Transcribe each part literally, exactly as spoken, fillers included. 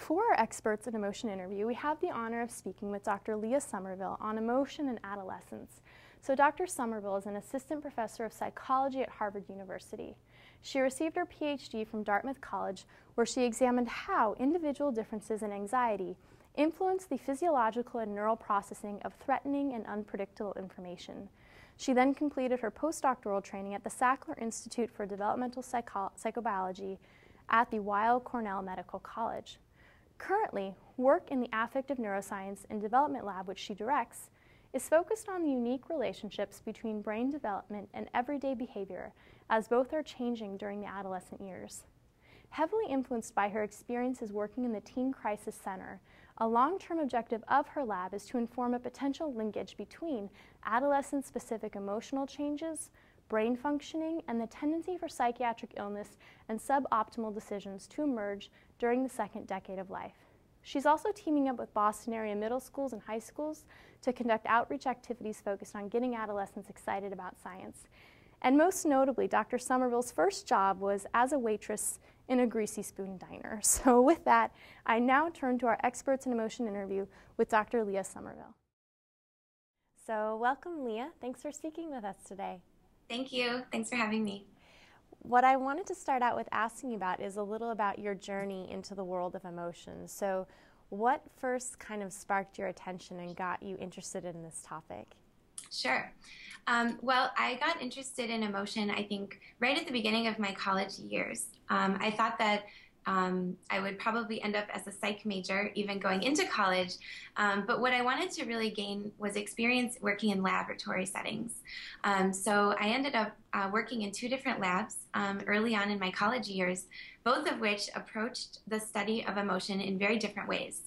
For our Experts in Emotion interview, we have the honor of speaking with Doctor Leah Somerville on emotion and adolescence. So Doctor Somerville is an assistant professor of psychology at Harvard University. She received her P H D from Dartmouth College, where she examined how individual differences in anxiety influence the physiological and neural processing of threatening and unpredictable information. She then completed her postdoctoral training at the Sackler Institute for Developmental Psycho- Psychobiology at the Weill Cornell Medical College. Currently, work in the Affective Neuroscience and Development Lab, which she directs, is focused on the unique relationships between brain development and everyday behavior, as both are changing during the adolescent years. Heavily influenced by her experiences working in the Teen Crisis Center, a long-term objective of her lab is to inform a potential linkage between adolescent-specific emotional changes, brain functioning, and the tendency for psychiatric illness and suboptimal decisions to emerge during the second decade of life. She's also teaming up with Boston area middle schools and high schools to conduct outreach activities focused on getting adolescents excited about science. And most notably, Doctor Somerville's first job was as a waitress in a Greasy Spoon diner. So with that, I now turn to our Experts in Emotion interview with Doctor Leah Somerville. So welcome, Leah. Thanks for speaking with us today. Thank you. Thanks for having me. What I wanted to start out with asking you about is a little about your journey into the world of emotion. So what first kind of sparked your attention and got you interested in this topic? Sure. Um, well, I got interested in emotion, I think, right at the beginning of my college years. Um, I thought that Um, I would probably end up as a psych major even going into college, um, but what I wanted to really gain was experience working in laboratory settings. Um, so I ended up uh, working in two different labs um, early on in my college years, both of which approached the study of emotion in very different ways.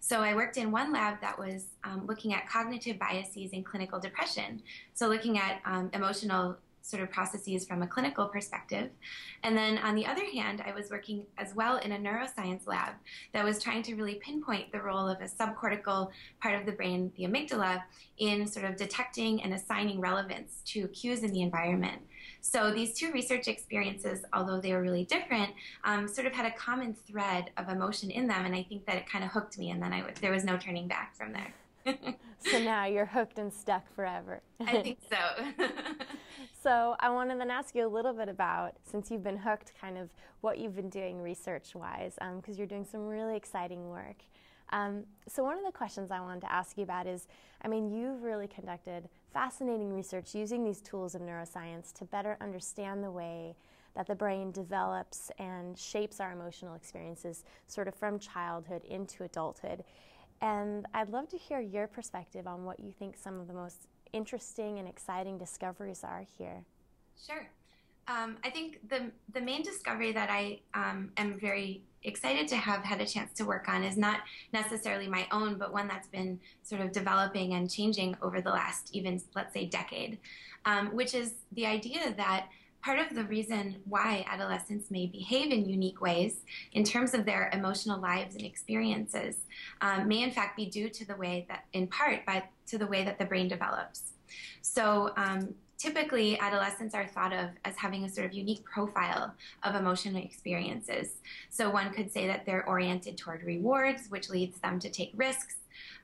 So I worked in one lab that was um, looking at cognitive biases in clinical depression, so looking at um, emotional sort of processes from a clinical perspective. And then on the other hand, I was working as well in a neuroscience lab that was trying to really pinpoint the role of a subcortical part of the brain, the amygdala, in sort of detecting and assigning relevance to cues in the environment. So these two research experiences, although they were really different, um, sort of had a common thread of emotion in them, and I think that it kind of hooked me, and then I w there was no turning back from there. So now you're hooked and stuck forever. I think so. So I want to then ask you a little bit about, since you've been hooked, kind of what you've been doing research-wise, because um, you're doing some really exciting work. Um, so one of the questions I wanted to ask you about is, I mean, you've really conducted fascinating research using these tools of neuroscience to better understand the way that the brain develops and shapes our emotional experiences sort of from childhood into adulthood. And I'd love to hear your perspective on what you think some of the most interesting and exciting discoveries are here. Sure. Um, I think the, the main discovery that I um, am very excited to have had a chance to work on is not necessarily my own, but one that's been sort of developing and changing over the last even, let's say, decade, um, which is the idea that part of the reason why adolescents may behave in unique ways in terms of their emotional lives and experiences um, may in fact be due to the way that, in part, by, to the way that the brain develops. So um, typically adolescents are thought of as having a sort of unique profile of emotional experiences. So one could say that they're oriented toward rewards, which leads them to take risks.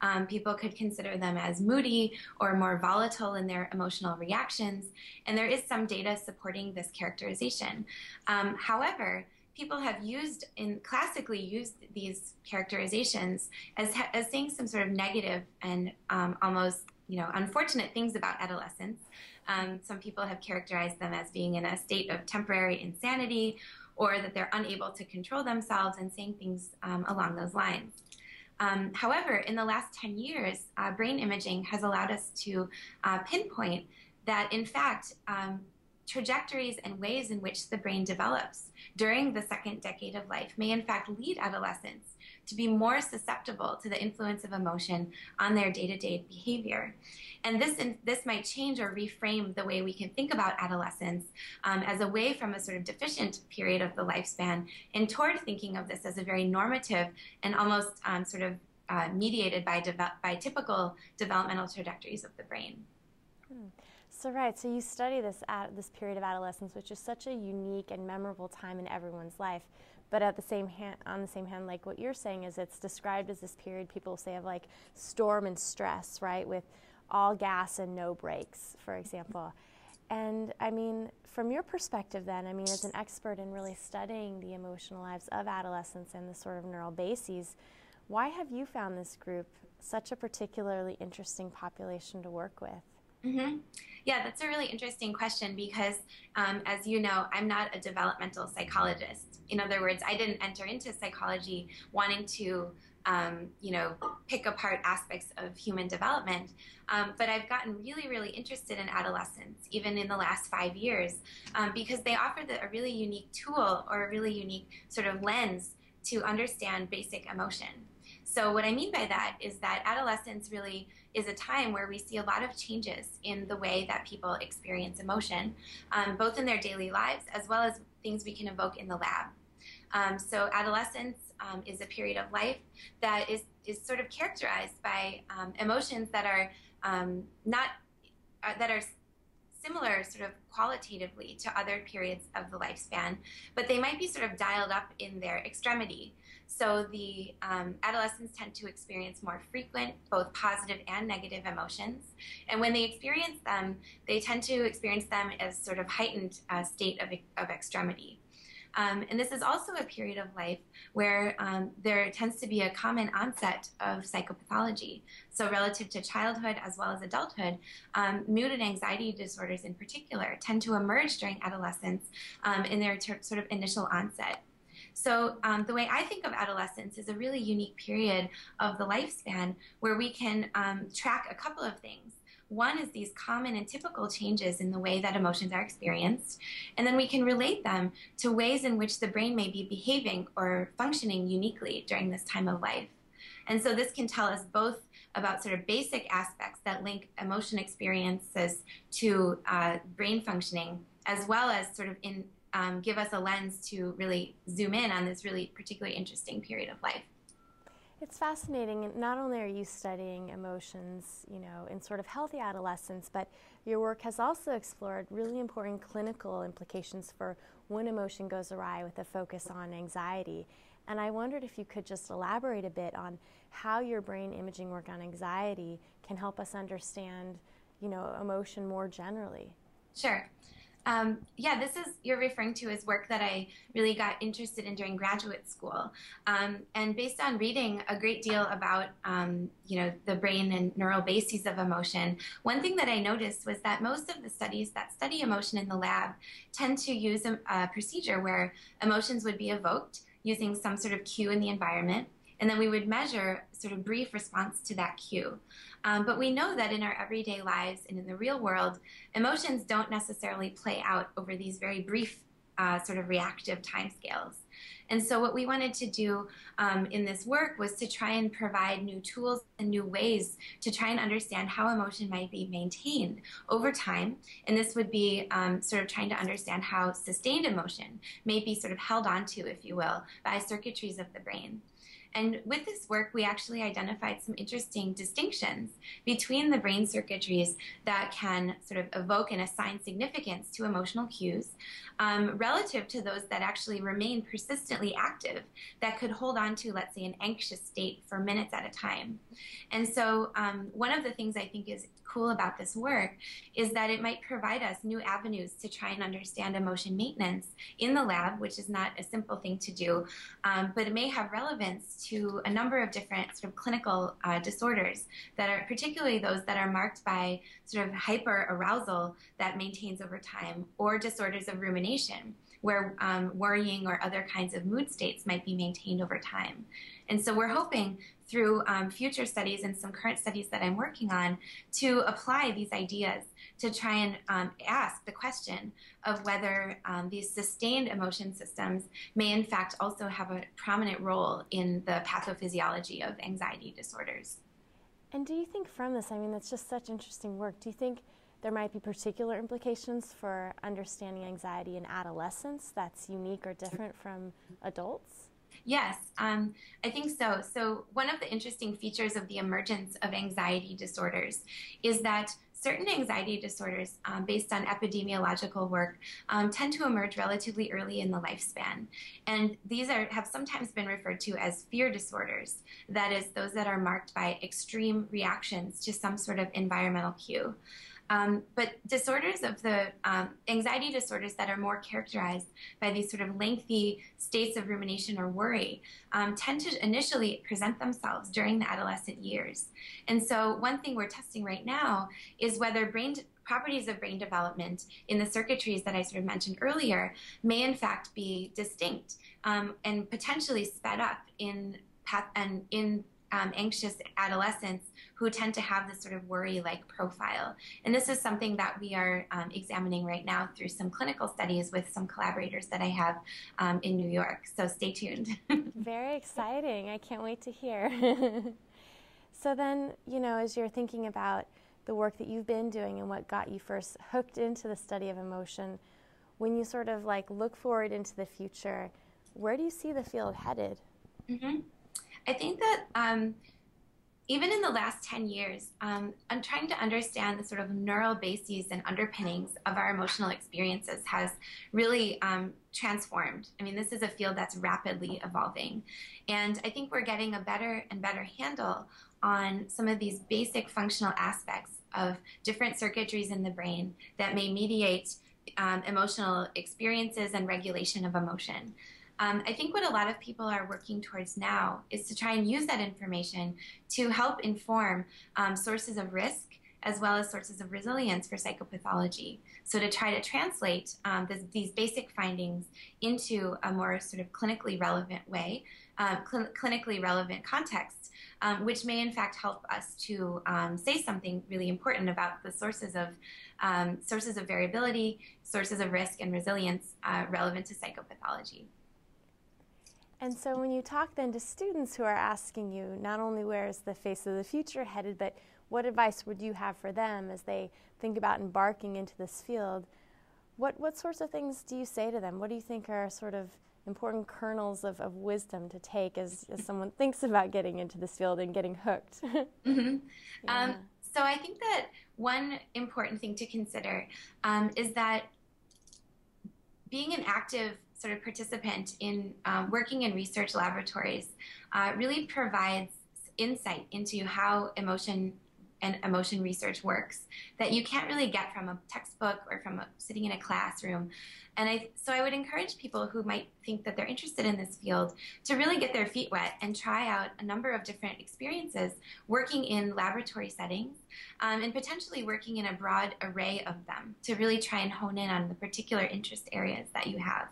Um, people could consider them as moody or more volatile in their emotional reactions, and there is some data supporting this characterization. Um, however, people have used, in, classically used these characterizations as, ha as saying some sort of negative and um, almost, you know, unfortunate things about adolescence. Um, some people have characterized them as being in a state of temporary insanity, or that they're unable to control themselves, and saying things um, along those lines. Um, however, in the last ten years, uh, brain imaging has allowed us to uh, pinpoint that, in fact, um, trajectories and ways in which the brain develops during the second decade of life may, in fact, lead adolescents to be more susceptible to the influence of emotion on their day-to-day behavior. And this, this might change or reframe the way we can think about adolescence um, as away from a sort of deficient period of the lifespan and toward thinking of this as a very normative and almost um, sort of uh, mediated by, by typical developmental trajectories of the brain. Hmm. So right, so you study this, uh, this period of adolescence, which is such a unique and memorable time in everyone's life. But at the same hand, on the same hand, like what you're saying is it's described as this period people say of like storm and stress, right, with all gas and no brakes, for example. And I mean, from your perspective then, I mean, as an expert in really studying the emotional lives of adolescents and the sort of neural bases, why have you found this group such a particularly interesting population to work with? Mm-hmm. Yeah, that's a really interesting question because, um, as you know, I'm not a developmental psychologist. In other words, I didn't enter into psychology wanting to, um, you know, pick apart aspects of human development. Um, but I've gotten really, really interested in adolescents, even in the last five years, um, because they offer the, a really unique tool or a really unique sort of lens to understand basic emotion. So what I mean by that is that adolescence really is a time where we see a lot of changes in the way that people experience emotion, um, both in their daily lives as well as things we can evoke in the lab. Um, so adolescence um, is a period of life that is, is sort of characterized by um, emotions that are um, not, uh, that are similar sort of qualitatively to other periods of the lifespan, but they might be sort of dialed up in their extremity. So the um, adolescents tend to experience more frequent, both positive and negative emotions. And when they experience them, they tend to experience them as sort of heightened uh, state of, of extremity. Um, and this is also a period of life where um, there tends to be a common onset of psychopathology. So relative to childhood as well as adulthood, um, mood and anxiety disorders in particular tend to emerge during adolescence um, in their sort of initial onset. So um, the way I think of adolescence is a really unique period of the lifespan where we can um, track a couple of things. One is these common and typical changes in the way that emotions are experienced, and then we can relate them to ways in which the brain may be behaving or functioning uniquely during this time of life. And so this can tell us both about sort of basic aspects that link emotion experiences to uh, brain functioning, as well as sort of in, um, give us a lens to really zoom in on this really particularly interesting period of life. It's fascinating, and not only are you studying emotions, you know, in sort of healthy adolescence, but your work has also explored really important clinical implications for when emotion goes awry with a focus on anxiety. And I wondered if you could just elaborate a bit on how your brain imaging work on anxiety can help us understand, you know, emotion more generally. Sure. Um, yeah, this is, you're referring to as work that I really got interested in during graduate school. Um, and based on reading a great deal about, um, you know, the brain and neural bases of emotion, one thing that I noticed was that most of the studies that study emotion in the lab tend to use a, a procedure where emotions would be evoked using some sort of cue in the environment. And then we would measure sort of brief response to that cue. Um, but we know that in our everyday lives and in the real world, emotions don't necessarily play out over these very brief uh, sort of reactive timescales. And so what we wanted to do um, in this work was to try and provide new tools and new ways to try and understand how emotion might be maintained over time. And this would be um, sort of trying to understand how sustained emotion may be sort of held onto, if you will, by circuitries of the brain. And with this work, we actually identified some interesting distinctions between the brain circuitries that can sort of evoke and assign significance to emotional cues um, relative to those that actually remain persistently active that could hold on to, let's say, an anxious state for minutes at a time. And so um, one of the things I think is cool about this work is that it might provide us new avenues to try and understand emotion maintenance in the lab, which is not a simple thing to do, um, but it may have relevance to a number of different sort of clinical uh, disorders that are particularly those that are marked by sort of hyperarousal that maintains over time, or disorders of rumination where um, worrying or other kinds of mood states might be maintained over time. And so we're hoping through um, future studies and some current studies that I'm working on to apply these ideas to try and um, ask the question of whether um, these sustained emotion systems may in fact also have a prominent role in the pathophysiology of anxiety disorders. And do you think from this, I mean, that's just such interesting work, do you think there might be particular implications for understanding anxiety in adolescence that's unique or different from adults? Yes, um, I think so. So one of the interesting features of the emergence of anxiety disorders is that certain anxiety disorders um, based on epidemiological work um, tend to emerge relatively early in the lifespan. And these are, have sometimes been referred to as fear disorders, that is, those that are marked by extreme reactions to some sort of environmental cue. Um, but disorders of the um, anxiety disorders that are more characterized by these sort of lengthy states of rumination or worry um, tend to initially present themselves during the adolescent years. And so one thing we're testing right now is whether brain properties of brain development in the circuitries that I sort of mentioned earlier may in fact be distinct um, and potentially sped up in path and in Um, anxious adolescents who tend to have this sort of worry-like profile. And this is something that we are um, examining right now through some clinical studies with some collaborators that I have um, in New York. So stay tuned. Very exciting. I can't wait to hear. So then, you know, as you're thinking about the work that you've been doing and what got you first hooked into the study of emotion, when you sort of like look forward into the future, where do you see the field headed? Mm-hmm. I think that um, even in the last ten years, um, I'm trying to understand the sort of neural bases and underpinnings of our emotional experiences has really um, transformed. I mean, this is a field that's rapidly evolving. And I think we're getting a better and better handle on some of these basic functional aspects of different circuitries in the brain that may mediate um, emotional experiences and regulation of emotion. Um, I think what a lot of people are working towards now is to try and use that information to help inform um, sources of risk as well as sources of resilience for psychopathology. So to try to translate um, this, these basic findings into a more sort of clinically relevant way, uh, cl clinically relevant context, um, which may in fact help us to um, say something really important about the sources of, um, sources of variability, sources of risk and resilience uh, relevant to psychopathology. And so when you talk then to students who are asking you not only where is the face of the future headed, but what advice would you have for them as they think about embarking into this field, what, what sorts of things do you say to them? What do you think are sort of important kernels of, of wisdom to take as, as someone thinks about getting into this field and getting hooked? Mm-hmm. Yeah. um, so I think that one important thing to consider um, is that being an active sort of participant in uh, working in research laboratories uh, really provides insight into how emotion and emotion research works that you can't really get from a textbook or from a, sitting in a classroom. And I, so I would encourage people who might think that they're interested in this field to really get their feet wet and try out a number of different experiences working in laboratory settings um, and potentially working in a broad array of them to really try and hone in on the particular interest areas that you have.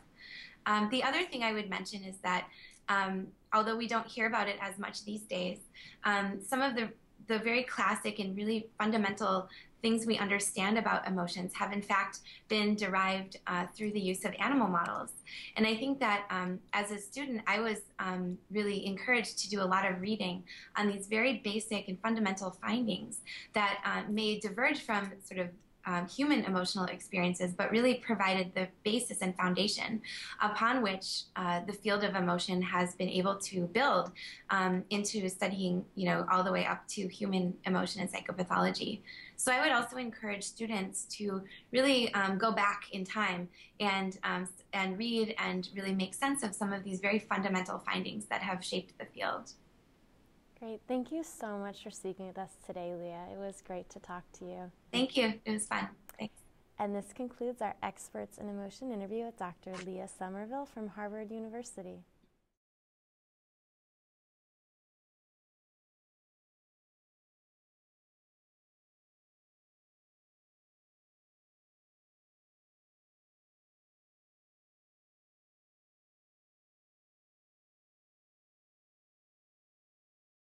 Um, the other thing I would mention is that um, although we don't hear about it as much these days, um, some of the, the very classic and really fundamental things we understand about emotions have in fact been derived uh, through the use of animal models. And I think that um, as a student, I was um, really encouraged to do a lot of reading on these very basic and fundamental findings that uh, may diverge from sort of Um, human emotional experiences, but really provided the basis and foundation upon which uh, the field of emotion has been able to build um, into studying, you know, all the way up to human emotion and psychopathology. So I would also encourage students to really um, go back in time and, um, and read and really make sense of some of these very fundamental findings that have shaped the field. Great. Thank you so much for speaking with us today, Leah. It was great to talk to you. Thank you. It was fun. Thanks. And this concludes our Experts in Emotion interview with Doctor Leah Somerville from Harvard University.